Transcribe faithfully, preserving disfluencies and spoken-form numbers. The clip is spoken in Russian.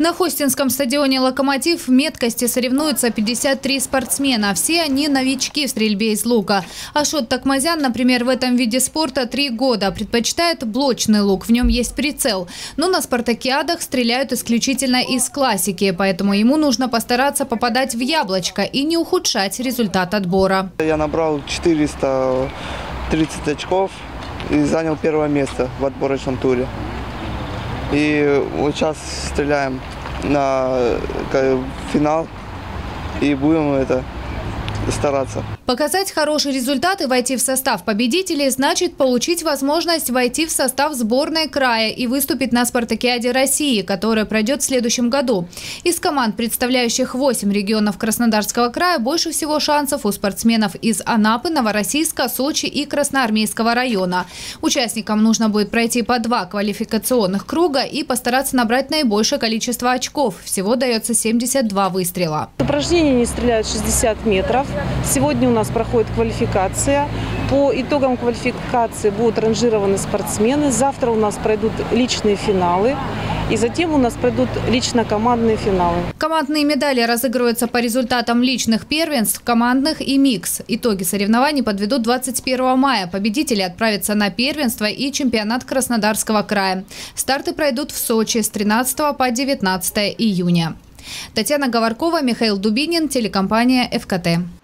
На Хостинском стадионе «Локомотив» в меткости соревнуются пятьдесят три спортсмена. Все они новички в стрельбе из лука. Ашот Токмазян, например, в этом виде спорта три года. Предпочитает блочный лук, в нем есть прицел. Но на спартакиадах стреляют исключительно из классики. Поэтому ему нужно постараться попадать в яблочко и не ухудшать результат отбора. Я набрал четыреста тридцать очков и занял первое место в отборочном туре. И вот сейчас стреляем на финал и будем это стараться. Показать хороший результат и войти в состав победителей значит получить возможность войти в состав сборной края и выступить на спартакиаде России, которая пройдет в следующем году. Из команд, представляющих восемь регионов Краснодарского края, больше всего шансов у спортсменов из Анапы, Новороссийска, Сочи и Красноармейского района. Участникам нужно будет пройти по два квалификационных круга и постараться набрать наибольшее количество очков. Всего дается семьдесят два выстрела. Упражнения не стреляют шестьдесят метров. Сегодня у нас проходит квалификация. По итогам квалификации будут ранжированы спортсмены. Завтра у нас пройдут личные финалы. И затем у нас пройдут лично-командные финалы. Командные медали разыгрываются по результатам личных первенств, командных и микс. Итоги соревнований подведут двадцать первого мая. Победители отправятся на первенство и чемпионат Краснодарского края. Старты пройдут в Сочи с тринадцатого по девятнадцатое июня. Татьяна Говоркова, Михаил Дубинин, телекомпания «ФКТ».